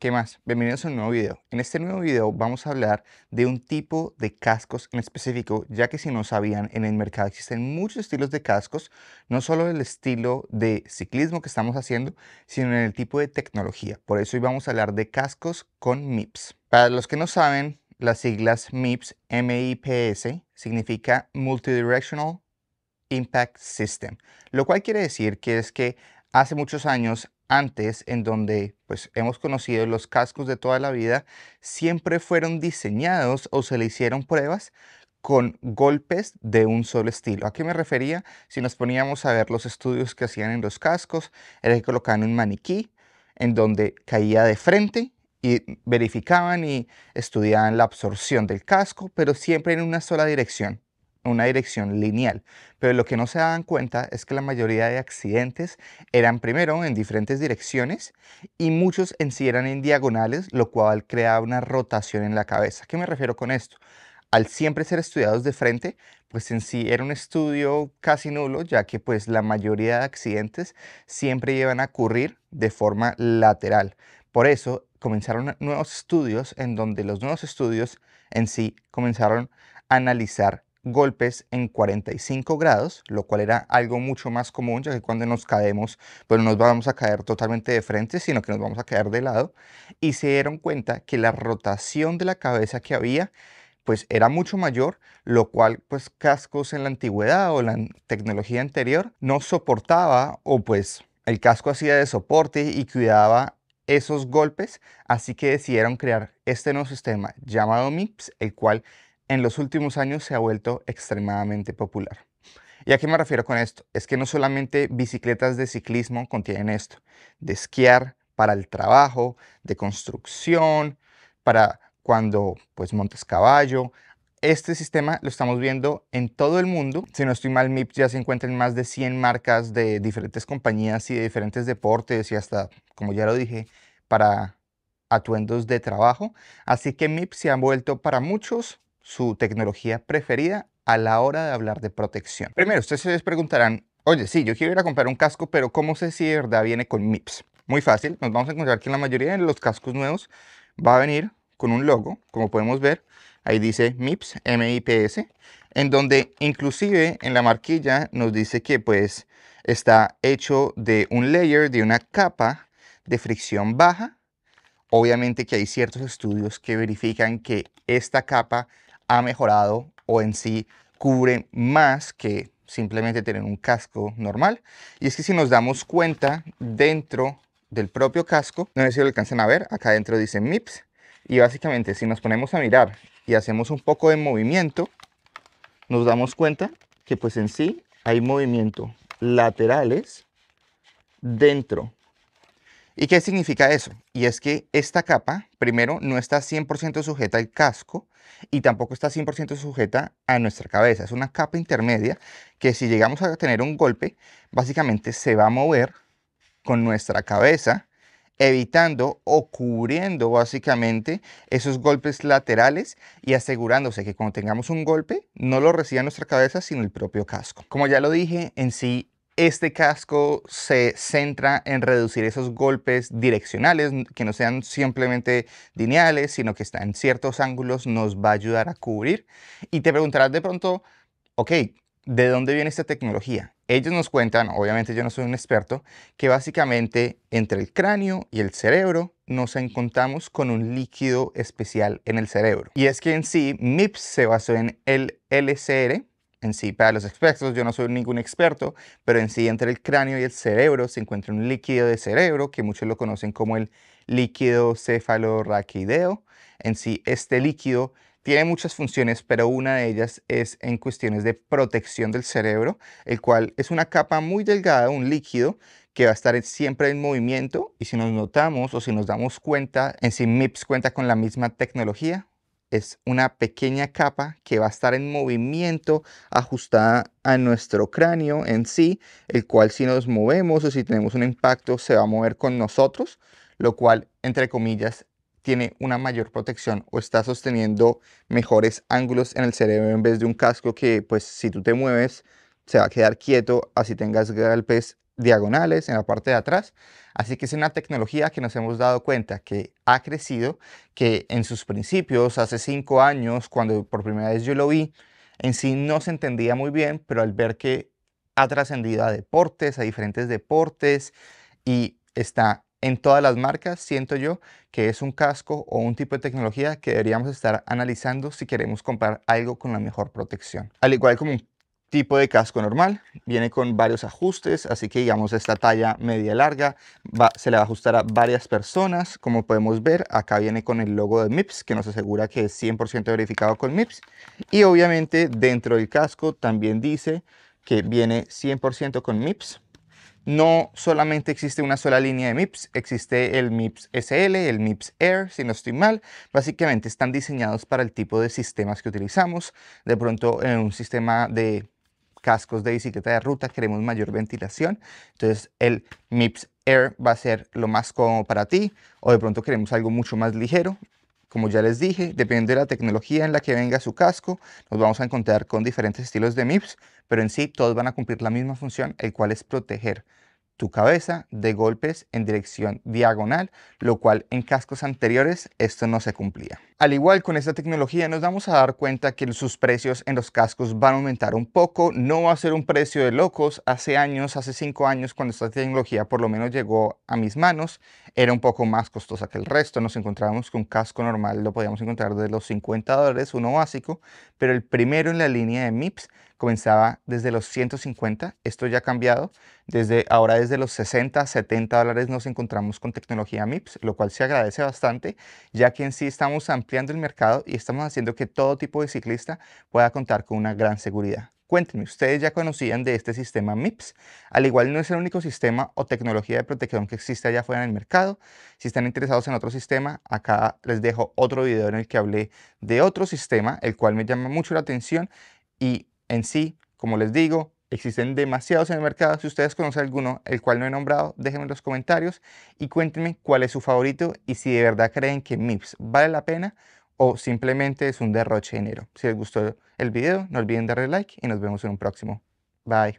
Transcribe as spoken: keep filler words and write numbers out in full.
¿Qué más? Bienvenidos a un nuevo video. En este nuevo video vamos a hablar de un tipo de cascos en específico, ya que si no sabían, en el mercado existen muchos estilos de cascos, no solo el estilo de ciclismo que estamos haciendo, sino en el tipo de tecnología. Por eso hoy vamos a hablar de cascos con M I P S. Para los que no saben, las siglas M I P S, M I P S, significa Multidirectional Impact System, lo cual quiere decir que es que hace muchos años antes, en donde pues hemos conocido los cascos de toda la vida, siempre fueron diseñados o se le hicieron pruebas con golpes de un solo estilo. ¿A qué me refería? Si nos poníamos a ver los estudios que hacían en los cascos, era que colocaban un maniquí en donde caía de frente y verificaban y estudiaban la absorción del casco, pero siempre en una sola dirección, una dirección lineal. Pero lo que no se daban cuenta es que la mayoría de accidentes eran primero en diferentes direcciones y muchos en sí eran en diagonales, lo cual creaba una rotación en la cabeza. ¿A qué me refiero con esto? Al siempre ser estudiados de frente, pues en sí era un estudio casi nulo, ya que pues la mayoría de accidentes siempre iban a ocurrir de forma lateral. Por eso comenzaron nuevos estudios en donde los nuevos estudios en sí comenzaron a analizar golpes en cuarenta y cinco grados, lo cual era algo mucho más común, ya que cuando nos caemos, pues no nos vamos a caer totalmente de frente, sino que nos vamos a caer de lado, y se dieron cuenta que la rotación de la cabeza que había, pues era mucho mayor, lo cual pues cascos en la antigüedad o la tecnología anterior no soportaba, o pues el casco hacía de soporte y cuidaba esos golpes, así que decidieron crear este nuevo sistema llamado M I P S, el cual en los últimos años se ha vuelto extremadamente popular. ¿Y a qué me refiero con esto? Es que no solamente bicicletas de ciclismo contienen esto, de esquiar, para el trabajo, de construcción, para cuando pues montes caballo. Este sistema lo estamos viendo en todo el mundo. Si no estoy mal, M I P S ya se encuentra en más de cien marcas de diferentes compañías y de diferentes deportes y hasta, como ya lo dije, para atuendos de trabajo. Así que M I P S se ha vuelto para muchos su tecnología preferida a la hora de hablar de protección. Primero, ustedes se preguntarán, oye, sí, yo quiero ir a comprar un casco, pero ¿cómo sé si de verdad viene con M I P S? Muy fácil, nos vamos a encontrar que en la mayoría de los cascos nuevos va a venir con un logo, como podemos ver, ahí dice M I P S, M I P S, en donde inclusive en la marquilla nos dice que pues está hecho de un layer, de una capa de fricción baja. Obviamente que hay ciertos estudios que verifican que esta capa ha mejorado o en sí cubre más que simplemente tener un casco normal. Y es que si nos damos cuenta dentro del propio casco, no sé si lo alcanzan a ver, acá dentro dice M I P S y básicamente si nos ponemos a mirar y hacemos un poco de movimiento, nos damos cuenta que pues en sí hay movimientos laterales dentro. ¿Y qué significa eso? Y es que esta capa, primero, no está cien por ciento sujeta al casco y tampoco está cien por ciento sujeta a nuestra cabeza. Es una capa intermedia que si llegamos a tener un golpe, básicamente se va a mover con nuestra cabeza, evitando o cubriendo básicamente esos golpes laterales y asegurándose que cuando tengamos un golpe, no lo reciba nuestra cabeza, sino el propio casco. Como ya lo dije, en sí, este casco se centra en reducir esos golpes direccionales, que no sean simplemente lineales, sino que está en ciertos ángulos, nos va a ayudar a cubrir. Y te preguntarás de pronto, ok, ¿de dónde viene esta tecnología? Ellos nos cuentan, obviamente yo no soy un experto, que básicamente entre el cráneo y el cerebro nos encontramos con un líquido especial en el cerebro. Y es que en sí, M I P S se basó en el L C R, en sí, para los expertos, yo no soy ningún experto, pero en sí, entre el cráneo y el cerebro se encuentra un líquido de cerebro, que muchos lo conocen como el líquido cefalorraquídeo. En sí, este líquido tiene muchas funciones, pero una de ellas es en cuestiones de protección del cerebro, el cual es una capa muy delgada, un líquido, que va a estar siempre en movimiento, y si nos notamos o si nos damos cuenta, en sí, M I P S cuenta con la misma tecnología. Es una pequeña capa que va a estar en movimiento ajustada a nuestro cráneo en sí, el cual si nos movemos o si tenemos un impacto se va a mover con nosotros, lo cual, entre comillas, tiene una mayor protección o está sosteniendo mejores ángulos en el cerebro en vez de un casco que, pues, si tú te mueves se va a quedar quieto así tengas golpes diagonales, en la parte de atrás. Así que es una tecnología que nos hemos dado cuenta que ha crecido, que en sus principios, hace cinco años, cuando por primera vez yo lo vi, en sí no se entendía muy bien, pero al ver que ha trascendido a deportes, a diferentes deportes, y está en todas las marcas, siento yo que es un casco o un tipo de tecnología que deberíamos estar analizando si queremos comprar algo con la mejor protección. Al igual como un tipo de casco normal, viene con varios ajustes, así que digamos esta talla media larga va, se le va a ajustar a varias personas. Como podemos ver, acá viene con el logo de M I P S, que nos asegura que es cien por ciento verificado con M I P S. Y obviamente dentro del casco también dice que viene cien por ciento con M I P S. No solamente existe una sola línea de M I P S, existe el M I P S S L, el M I P S Air, si no estoy mal. Básicamente están diseñados para el tipo de sistemas que utilizamos. De pronto en un sistema de cascos de bicicleta de ruta queremos mayor ventilación, entonces el M I P S Air va a ser lo más cómodo para ti. O de pronto queremos algo mucho más ligero. Como ya les dije, dependiendo de la tecnología en la que venga su casco, nos vamos a encontrar con diferentes estilos de M I P S, pero en sí todos van a cumplir la misma función, el cual es proteger tu cabeza de golpes en dirección diagonal, lo cual en cascos anteriores esto no se cumplía. Al igual con esta tecnología nos vamos a dar cuenta que sus precios en los cascos van a aumentar un poco. No va a ser un precio de locos. Hace años, hace cinco años, cuando esta tecnología por lo menos llegó a mis manos, era un poco más costosa que el resto. Nos encontrábamos con un casco normal, lo podíamos encontrar desde los cincuenta dólares, uno básico, pero el primero en la línea de M I P S comenzaba desde los ciento cincuenta. Esto ya ha cambiado. Desde ahora, desde los sesenta, setenta dólares nos encontramos con tecnología M I P S, lo cual se agradece bastante, ya que en sí estamos ampliando el mercado y estamos haciendo que todo tipo de ciclista pueda contar con una gran seguridad. Cuéntenme, ¿ustedes ya conocían de este sistema M I P S? Al igual no es el único sistema o tecnología de protección que existe allá afuera en el mercado. Si están interesados en otro sistema, acá les dejo otro video en el que hablé de otro sistema, el cual me llama mucho la atención. Y en sí, como les digo, existen demasiados en el mercado. Si ustedes conocen alguno, el cual no he nombrado, déjenme en los comentarios y cuéntenme cuál es su favorito y si de verdad creen que M I P S vale la pena o simplemente es un derroche de dinero. Si les gustó el video, no olviden darle like y nos vemos en un próximo. Bye.